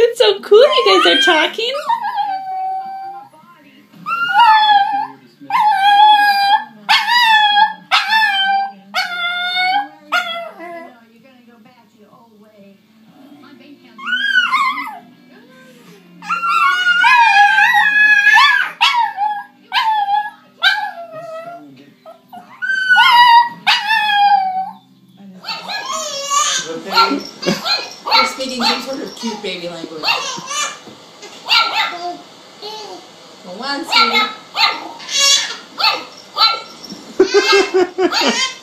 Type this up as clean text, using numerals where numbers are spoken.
It's so cool you guys are talking. Speaking some sort of cute baby language. One, two.